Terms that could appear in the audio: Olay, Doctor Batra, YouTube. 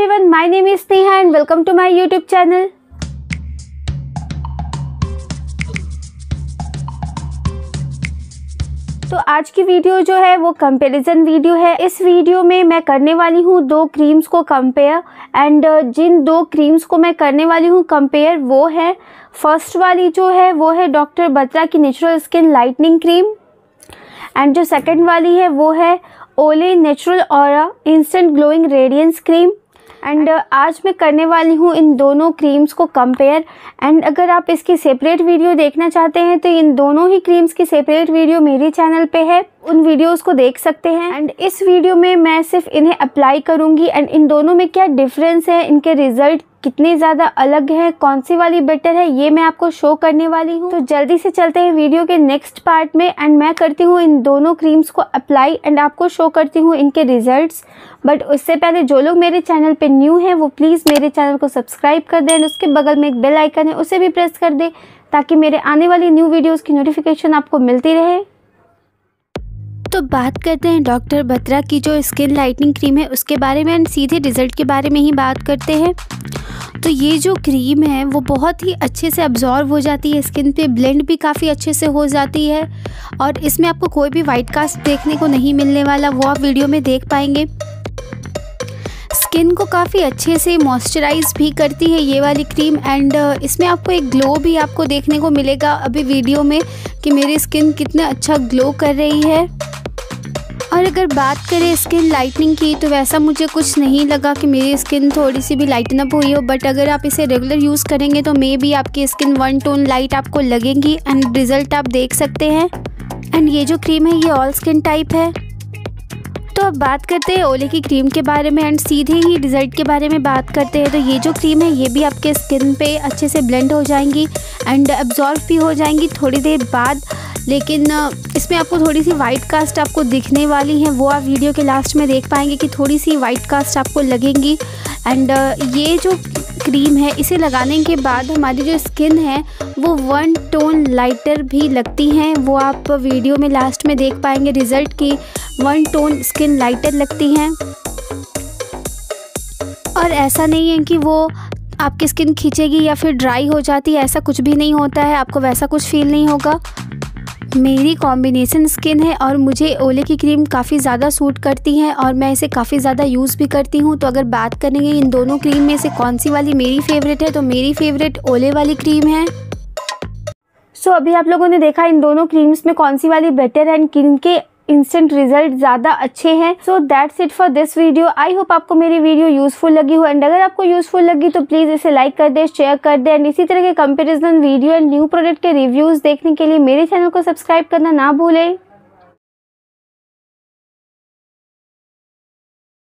everyone, my name is Neha and welcome to my YouTube channel. तो आज की video जो है वो कंपैरिजन वीडियो है। इस वीडियो में मैं करने वाली हूँ दो क्रीम्स को कंपेयर एंड जिन दो क्रीम्स को मैं करने वाली हूँ कंपेयर वो है फर्स्ट वाली जो है वो है डॉक्टर बत्रा की natural skin lightening cream and जो सेकंड वाली है वो है Olay natural aura instant glowing radiance cream and आज मैं करने वाली हूँ इन दोनों क्रीम्स को कंपेयर। एंड अगर आप इसकी सेपरेट वीडियो देखना चाहते हैं तो इन दोनों ही क्रीम्स की सेपरेट वीडियो मेरे चैनल पे है, उन वीडियोस को देख सकते हैं। एंड इस वीडियो में मैं सिर्फ इन्हें अप्लाई करूँगी एंड इन दोनों में क्या डिफरेंस है, इनके रिजल्ट कितने ज़्यादा अलग है, कौन सी वाली बेटर है, ये मैं आपको शो करने वाली हूँ। तो जल्दी से चलते हैं वीडियो के नेक्स्ट पार्ट में एंड मैं करती हूँ इन दोनों क्रीम्स को अप्लाई एंड आपको शो करती हूँ इनके रिजल्ट्स। बट उससे पहले जो लोग मेरे चैनल पे न्यू हैं वो प्लीज़ मेरे चैनल को सब्सक्राइब कर दें एंड उसके बगल में एक बेल आइकन है उसे भी प्रेस कर दें ताकि मेरे आने वाली न्यू वीडियोज़ की नोटिफिकेशन आपको मिलती रहे। तो बात करते हैं डॉक्टर बत्रा की जो स्किन लाइटनिंग क्रीम है उसके बारे में एंड सीधे रिज़ल्ट के बारे में ही बात करते हैं। तो ये जो क्रीम है वो बहुत ही अच्छे से अब्जॉर्व हो जाती है, स्किन पे ब्लेंड भी काफ़ी अच्छे से हो जाती है और इसमें आपको कोई भी वाइट कास्ट देखने को नहीं मिलने वाला, वो आप वीडियो में देख पाएंगे। स्किन को काफ़ी अच्छे से मॉइस्चराइज़ भी करती है ये वाली क्रीम एंड इसमें आपको एक ग्लो भी आपको देखने को मिलेगा अभी वीडियो में कि मेरी स्किन कितना अच्छा ग्लो कर रही है। और अगर बात करें स्किन लाइटनिंग की तो वैसा मुझे कुछ नहीं लगा कि मेरी स्किन थोड़ी सी भी लाइटन अप हुई हो, बट अगर आप इसे रेगुलर यूज़ करेंगे तो मे बी आपकी स्किन वन टोन लाइट आपको लगेगी एंड रिज़ल्ट आप देख सकते हैं। एंड ये जो क्रीम है ये ऑल स्किन टाइप है। तो अब बात करते हैं ओले की क्रीम के बारे में एंड सीधे ही रिज़ल्ट के बारे में बात करते हैं। तो ये जो क्रीम है ये भी आपके स्किन पे अच्छे से ब्लेंड हो जाएंगी एंड अब्जॉर्व भी हो जाएंगी थोड़ी देर बाद, लेकिन इसमें आपको थोड़ी सी वाइट कास्ट आपको दिखने वाली है, वो आप वीडियो के लास्ट में देख पाएंगे कि थोड़ी सी वाइट कास्ट आपको लगेंगी। एंड ये जो क्रीम है इसे लगाने के बाद हमारी जो स्किन है वो वन टोन लाइटर भी लगती हैं, वो आप वीडियो में लास्ट में देख पाएंगे रिज़ल्ट की वन टोन स्किन लाइटर लगती हैं। और ऐसा नहीं है कि वो आपकी स्किन खींचेगी या फिर ड्राई हो जाती है, ऐसा कुछ भी नहीं होता है, आपको वैसा कुछ फील नहीं होगा। मेरी कॉम्बिनेशन स्किन है और मुझे ओले की क्रीम काफ़ी ज़्यादा सूट करती है और मैं इसे काफ़ी ज़्यादा यूज़ भी करती हूँ। तो अगर बात करेंगे इन दोनों क्रीम में से कौन सी वाली मेरी फेवरेट है तो मेरी फेवरेट ओले वाली क्रीम है। सो अभी आप लोगों ने देखा इन दोनों क्रीम्स में कौन सी वाली बेटर है एंड किन के इंस्टेंट रिजल्ट ज़्यादा अच्छे हैं। So that's it for this video. I hope आपको मेरी वीडियो यूज़फुल लगी हो एंड अगर आपको यूज़फुल लगी तो प्लीज़ इसे लाइक कर दे, शेयर कर दे एंड इसी तरह के comparison video and new product के रिव्यूज़ देखने के लिए मेरे चैनल को सब्सक्राइब करना ना भूलें।